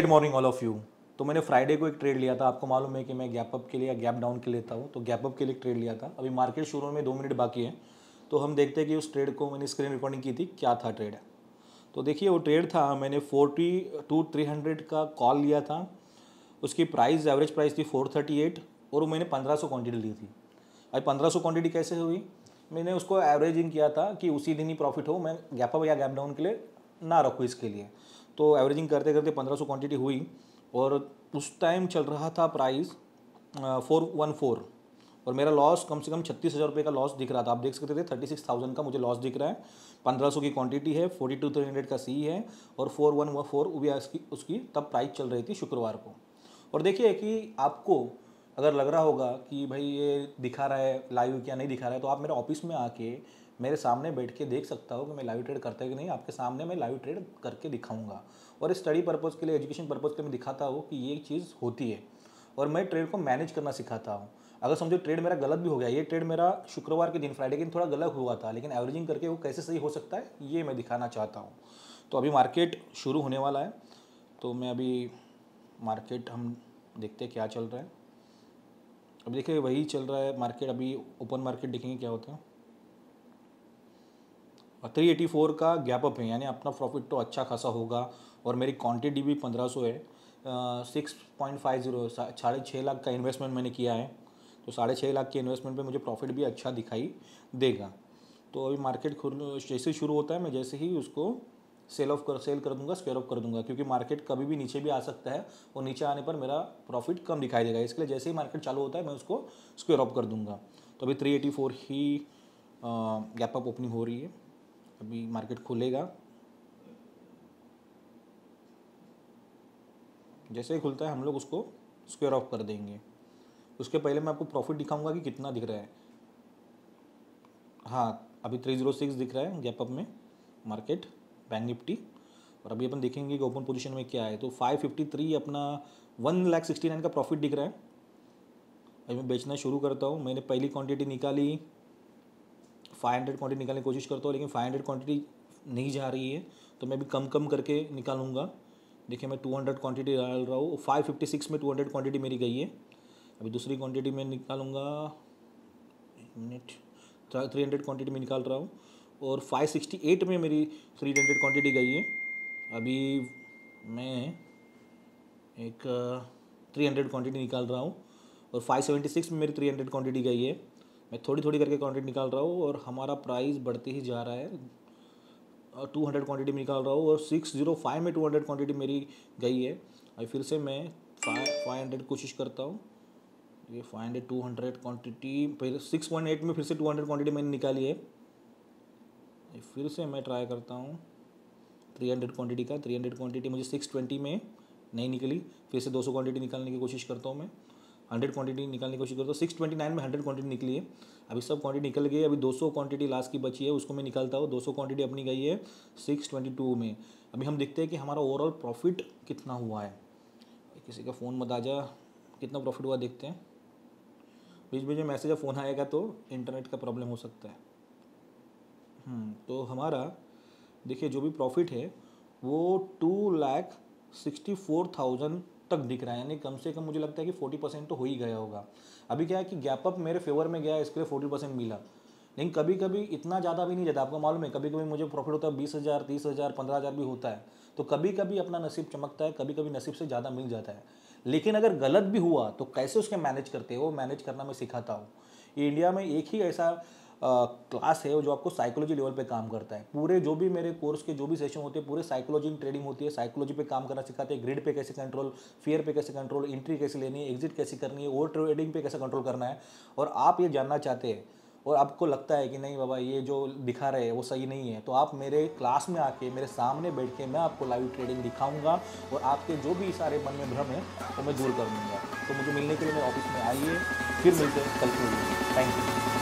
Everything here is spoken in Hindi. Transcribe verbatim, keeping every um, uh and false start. Good morning all of you. तो मैंने फ्राइडे को एक ट्रेड लिया था, आपको मालूम है कि मैं गैप अप के लिए या गैप डाउन के लिए लेता हूँ, तो गैप अप के लिए ट्रेड लिया था। अभी मार्केट शुरू होने में दो मिनट बाकी है, तो हम देखते हैं कि उस ट्रेड को मैंने स्क्रीन रिकॉर्डिंग की थी, क्या था ट्रेड। तो देखिए वो ट्रेड था, मैंने फोर्टी टू थ्री हंड्रेड का कॉल लिया था, उसकी प्राइस एवरेज प्राइस थी फोर थर्टी एट, और मैंने पंद्रह सौ क्वान्टिटी ली थी। भाई पंद्रह सौ क्वान्टिटी कैसे हुई, मैंने उसको एवरेजिंग किया था कि उसी दिन ही प्रॉफिट हो, मैं गैप अप या गैप डाउन के लिए ना रखूँ इसके लिए। तो एवरेजिंग करते करते पंद्रह सौ क्वान्टिटी हुई, और उस टाइम चल रहा था प्राइस फोर वन फोर, और मेरा लॉस कम से कम छत्तीस हज़ार रुपये का लॉस दिख रहा था। आप देख सकते थे थर्टी सिक्स थाउजेंड का मुझे लॉस दिख रहा है। पंद्रह सौ की क्वांटिटी है, फोर्टी टू थ्री हंड्रेड का सी है, और फोर वन वन फोर वो भी उसकी उसकी तब प्राइस चल रही थी शुक्रवार को। और देखिए कि आपको अगर लग रहा होगा कि भाई ये दिखा रहा है लाइव क्या नहीं दिखा रहा है, तो आप मेरे ऑफिस में आके मेरे सामने बैठ के देख सकता हो कि मैं लाइव ट्रेड करता है कि नहीं। आपके सामने मैं लाइव ट्रेड करके दिखाऊंगा, और स्टडी पर्पज़ के लिए, एजुकेशन पर्पज़ के लिए मैं दिखाता हूँ कि ये चीज़ होती है, और मैं ट्रेड को मैनेज करना सिखाता हूँ। अगर समझो ट्रेड मेरा गलत भी हो गया, ये ट्रेड मेरा शुक्रवार के दिन फ्राइडे के दिन थोड़ा गलत हुआ था, लेकिन एवरेजिंग करके वो कैसे सही हो सकता है ये मैं दिखाना चाहता हूँ। तो अभी मार्केट शुरू होने वाला है, तो मैं अभी मार्केट हम देखते हैं क्या चल रहा है। अब देखिए वही चल रहा है मार्केट, अभी ओपन मार्केट देखेंगे क्या होता है। थ्री एटी फोर का गैप अप है, यानी अपना प्रॉफिट तो अच्छा खासा होगा, और मेरी क्वांटिटी भी पंद्रह सौ है, सिक्स पॉइंट फाइव जीरो साढ़े छः लाख का इन्वेस्टमेंट मैंने किया है, तो साढ़े छः लाख के इन्वेस्टमेंट पे मुझे प्रॉफिट भी अच्छा दिखाई देगा। तो अभी मार्केट जैसे शुरू होता है मैं जैसे ही उसको सेल ऑफ कर सेल कर दूंगा, स्क्वेयर ऑफ कर दूंगा, क्योंकि मार्केट कभी भी नीचे भी आ सकता है, और नीचे आने पर मेरा प्रॉफिट कम दिखाई देगा। इसलिए जैसे ही मार्केट चालू होता है मैं उसको स्क्वेयर ऑफ कर दूंगा। तो अभी थ्री एटी फोर ही गैप अप ओपनिंग हो रही है, अभी मार्केट खुलेगा, जैसे ही खुलता है हम लोग उसको स्क्वेयर ऑफ कर देंगे। उसके पहले मैं आपको प्रॉफिट दिखाऊंगा कि कितना दिख रहा है। हाँ, अभी थ्री जीरो सिक्स दिख रहा है गैप अप में मार्केट बैंक निफ्टी, और अभी अपन देखेंगे कि ओपन पोजीशन में क्या है। तो फाइव फिफ्टी थ्री अपना वन लाख सिक्सटी नाइन का प्रॉफिट दिख रहा है। अभी मैं बेचना शुरू करता हूँ। मैंने पहली क्वांटिटी निकाली, फाइव हंड्रेड क्वान्टिटी निकालने की कोशिश करता हूँ, लेकिन फाइव हंड्रेड क्वान्टिटी नहीं जा रही है, तो मैं भी कम कम करके निकालूंगा। देखिए मैं टू हंड्रेड क्वान्टिटी डाल रहा हूँ, फाइव फिफ्टी सिक्स में टू हंड्रेड क्वान्टिटी मेरी गई है। अभी दूसरी क्वांटिटी में निकालूंगा, एक मिनट, थ्री हंड्रेड क्वान्टिटी में निकाल रहा हूँ, और फाइव सिक्सटी एट में मेरी थ्री हंड्रेड क्वान्टिटी गई है। अभी मैं एक थ्री हंड्रेड क्वान्टिटी निकाल रहा हूँ, और फाइव सेवेंटी सिक्स में मेरी थ्री हंड्रेड क्वान्टिटी गई है। मैं थोड़ी थोड़ी करके क्वान्टिटी निकाल रहा हूँ, और हमारा प्राइस बढ़ते ही जा रहा है। टू हंड्रेड क्वान्टिटी में निकाल रहा हूँ, और सिक्स जीरो फाइव में टू हंड्रेड क्वान्टिटी मेरी गई है। अभी फिर से मैं फाइव फाइव हंड्रेड कोशिश करता हूँ, ये five hundred two hundred quantity, फिर सिक्स पॉइंट एट में फिर से टू हंड्रेड क्वान्टिटी मैंने निकाली है। फिर से मैं ट्राई करता हूँ थ्री हंड्रेड क्वान्टिटी का, थ्री हंड्रेड क्वान्टिटी मुझे सिक्स ट्वेंटी में नहीं निकली। फिर से दो सौ क्वान्टिटी निकालने की कोशिश करता हूँ, मैं हंड्रेड क्वान्टिटी निकालने की कोशिश करता हूँ। सिक्स ट्वेंटी नाइन में हंड्रेड क्वान्टिटी निकली है, अभी सब क्वान्टिटी निकल गई है। अभी दो सौ क्वान्टिटी लास्ट की बची है, उसको मैं निकालता हूँ। दो सौ क्वान्टिटी अपनी गई है सिक्स ट्वेंटी टू में। अभी हम देखते हैं कि हमारा ओवरऑल प्रॉफिट कितना हुआ है। किसी का फ़ोन मत आ जा, कितना प्रॉफिट हुआ देखते हैं। बीच बीच में मैसेज या फ़ोन आएगा तो इंटरनेट का प्रॉब्लम हो सकता है। हम्म तो हमारा देखिए जो भी प्रॉफिट है वो two lakh sixty four thousand तक दिख रहा है, यानी कम से कम मुझे लगता है कि फोर्टी परसेंट तो हो ही गया होगा। अभी क्या है कि गैप अप मेरे फेवर में गया, इसके लिए फोर्टी परसेंट मिला, लेकिन कभी कभी इतना ज़्यादा भी नहीं जाता। आपको मालूम है कभी कभी मुझे प्रॉफिट होता है बीस हज़ार तीस हज़ार पंद्रह हज़ार भी होता है। तो कभी कभी अपना नसीब चमकता है, कभी कभी नसीब से ज़्यादा मिल जाता है। लेकिन अगर गलत भी हुआ तो कैसे उसके मैनेज करते हैं वो मैनेज करना मैं सिखाता हूँ। इंडिया में एक ही ऐसा आ, क्लास है जो आपको साइकोलॉजी लेवल पे काम करता है। पूरे जो भी मेरे कोर्स के जो भी सेशन होते हैं पूरे साइकोलॉजी इन ट्रेडिंग होती है। साइकोलॉजी पे काम करना सिखाते हैं, ग्रिड पे कैसे कंट्रोल, फियर पे कैसे कंट्रोल, एंट्री कैसे लेनी है, एग्जिट कैसे करनी है, ओवर ट्रेडिंग पे कैसे कंट्रोल करना है। और आप ये जानना चाहते हैं और आपको लगता है कि नहीं बाबा ये जो दिखा रहे हैं वो सही नहीं है, तो आप मेरे क्लास में आके मेरे सामने बैठ के मैं आपको लाइव ट्रेडिंग दिखाऊंगा और आपके जो भी सारे मन में भ्रम है वो मैं दूर कर दूंगा। तो मुझे मिलने के लिए मेरे ऑफिस में आइए, फिर मिलते हैं कल के लिए। Thank you.